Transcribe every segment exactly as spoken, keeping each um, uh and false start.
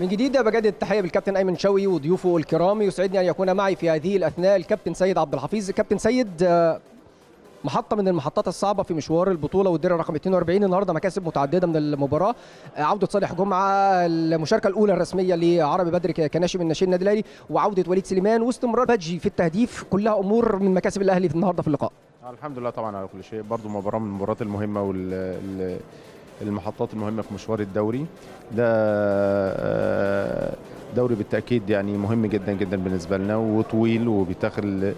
من جديد بجدد التحيه بالكابتن ايمن شوي وضيوفه الكرام. يسعدني ان يكون معي في هذه الاثناء الكابتن سيد عبد الحفيظ. كابتن سيد، محطه من المحطات الصعبه في مشوار البطوله والدرع رقم اثنين وأربعين، النهارده مكاسب متعدده من المباراه، عوده صالح جمعه، المشاركه الاولى الرسميه لعربي بدر كناشئ من ناشئين النادي الاهلي، وعوده وليد سليمان، واستمرار فاجي في التهديف، كلها امور من مكاسب الاهلي النهارده في اللقاء. الحمد لله طبعا على كل شيء، برضو مباراه من المباريات المهمه وال المحطات المهمه في مشوار الدوري ده. دوري بالتاكيد يعني مهم جدا جدا بالنسبه لنا وطويل، وبيتاخد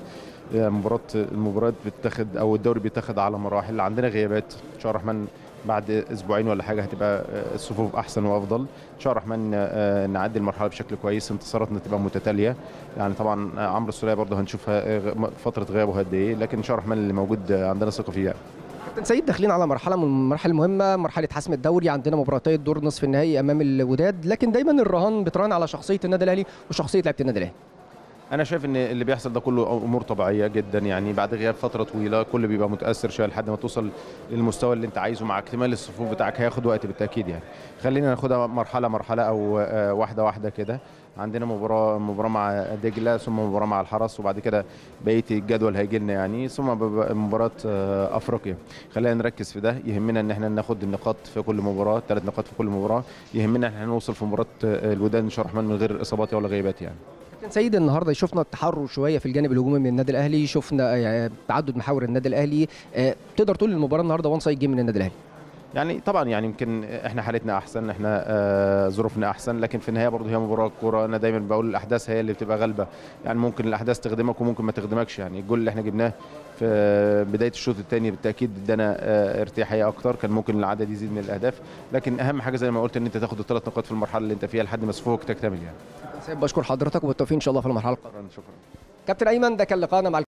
مباراه المباريات بتاخد او الدوري بيتاخد على مراحل، عندنا غيابات ان شاء الله الرحمن بعد اسبوعين ولا حاجه هتبقى الصفوف احسن وافضل ان شاء الله الرحمن، نعدي المرحله بشكل كويس، انتصاراتنا تبقى متتاليه. يعني طبعا عمرو السولية برضه هنشوفها فتره غيابه قد ايه، لكن ان شاء الله الرحمن اللي موجود عندنا ثقه فيه. كابتن سيد، داخلين على مرحله من المراحل المهمه، مرحله حسم الدوري، عندنا مباراتي الدور نصف النهائي امام الوداد، لكن دايما الرهان بتران على شخصيه النادي الاهلي وشخصيه لعيبه النادي الاهلي. انا شايف ان اللي بيحصل ده كله امور طبيعيه جدا، يعني بعد غياب فتره طويله كل بيبقى متاثر شويه لحد ما توصل للمستوى اللي انت عايزه، مع اكتمال الصفوف بتاعك هياخد وقت بالتاكيد. يعني خلينا ناخدها مرحله مرحله او واحده واحده كده، عندنا مباراه مباراه مع دجله، ثم مباراه مع الحرس، وبعد كده بقيه الجدول هيجي لنا يعني، ثم مباراه افريقيا. خلينا نركز في ده، يهمنا ان احنا ناخد النقاط في كل مباراه، ثلاث نقاط في كل مباراه، يهمنا ان احنا نوصل في مباراه الوداد ان شاء الله الرحمن من غير اصابات ولا غيبات. يعني سيد، النهارده شفنا التحرر شويه في الجانب الهجومي من النادي الاهلي، شفنا يعني تعدد محاور النادي الاهلي، تقدر تقول المباراه النهارده وان سايد جيم من النادي الاهلي؟ يعني طبعا يعني يمكن احنا حالتنا احسن، احنا آه ظروفنا احسن، لكن في النهايه برضه هي مباراه كوره. انا دايما بقول الاحداث هي اللي بتبقى غالبه، يعني ممكن الاحداث تخدمك وممكن ما تخدمكش. يعني الجول اللي احنا جبناه في بدايه الشوط الثاني بالتاكيد ادانا آه ارتياحيه اكتر، كان ممكن العدد يزيد من الاهداف، لكن اهم حاجه زي ما قلت ان انت تاخد الثلاث نقاط في المرحله اللي انت فيها لحد ما صفوفك تكتمل. يعني سيد، بشكر حضرتك وبالتوفيق ان شاء الله في المرحله القادمه. شكرا كابتن ايمن، ده كان لقاءنا مع